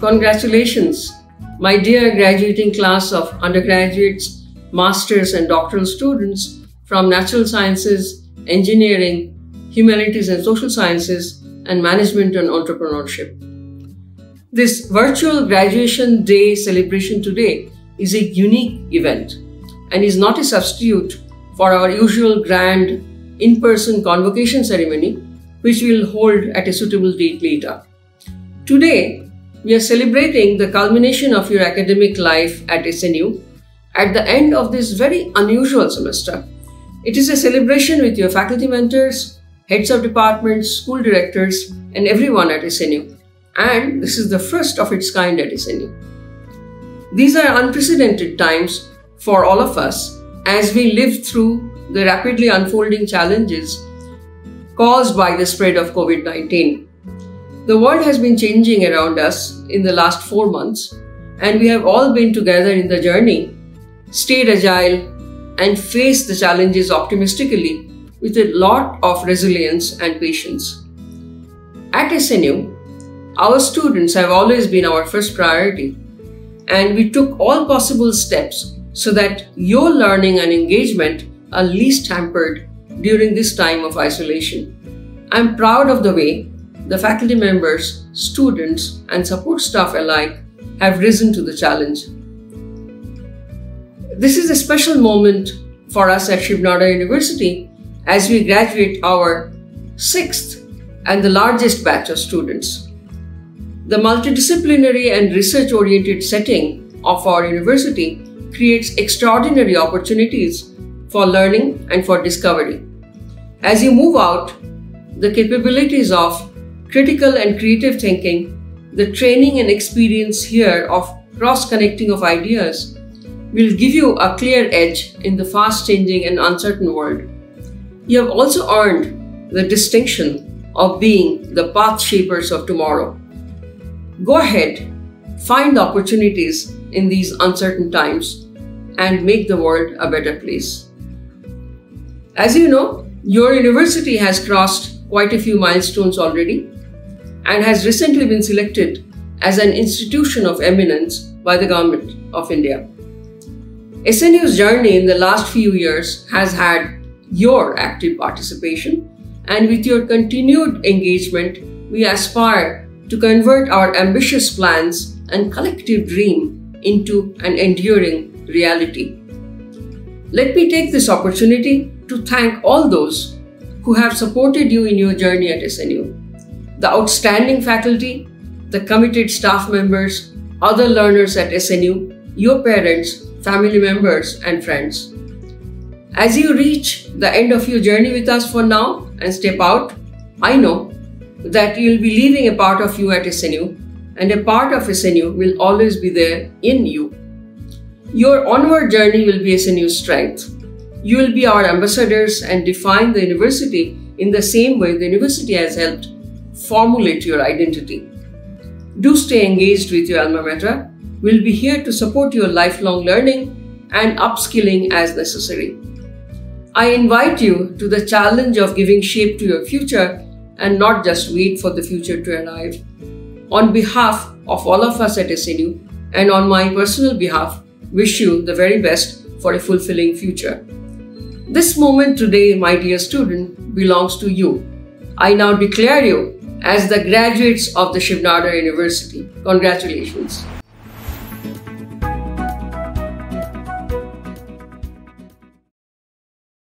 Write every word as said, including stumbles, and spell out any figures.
Congratulations, my dear graduating class of undergraduates, masters and doctoral students from natural sciences, engineering, humanities and social sciences, and management and entrepreneurship. This virtual graduation day celebration today is a unique event and is not a substitute for our usual grand in-person convocation ceremony, which we will hold at a suitable date later. Today, we are celebrating the culmination of your academic life at S N U at the end of this very unusual semester. It is a celebration with your faculty mentors, heads of departments, school directors, and everyone at S N U. And this is the first of its kind at S N U. These are unprecedented times for all of us as we live through the rapidly unfolding challenges caused by the spread of COVID nineteen. The world has been changing around us in the last four months, and we have all been together in the journey, stayed agile, and faced the challenges optimistically with a lot of resilience and patience. At S N U, our students have always been our first priority, and we took all possible steps so that your learning and engagement are least hampered during this time of isolation. I'm proud of the way the faculty members, students, and support staff alike have risen to the challenge. This is a special moment for us at Shiv Nadar University as we graduate our sixth and the largest batch of students. The multidisciplinary and research-oriented setting of our university creates extraordinary opportunities for learning and for discovery. As you move out, the capabilities of critical and creative thinking, the training and experience here of cross-connecting of ideas will give you a clear edge in the fast-changing and uncertain world. You have also earned the distinction of being the path shapers of tomorrow. Go ahead, find the opportunities in these uncertain times and make the world a better place. As you know, your university has crossed quite a few milestones already and has recently been selected as an institution of eminence by the Government of India. S N U's journey in the last few years has had your active participation, and with your continued engagement, we aspire to convert our ambitious plans and collective dream into an enduring reality. Let me take this opportunity to thank all those who have supported you in your journey at S N U. The outstanding faculty, the committed staff members, other learners at S N U, your parents, family members, and friends. As you reach the end of your journey with us for now and step out, I know that you'll be leaving a part of you at S N U, and a part of S N U will always be there in you. Your onward journey will be S N U's strength. You will be our ambassadors and define the university in the same way the university has helped formulate your identity. Do stay engaged with your alma mater. We'll be here to support your lifelong learning and upskilling as necessary. I invite you to the challenge of giving shape to your future and not just wait for the future to arrive. On behalf of all of us at S N U and on my personal behalf, wish you the very best for a fulfilling future. This moment today, my dear student, belongs to you. I now declare you as the graduates of the Shiv Nadar University. Congratulations.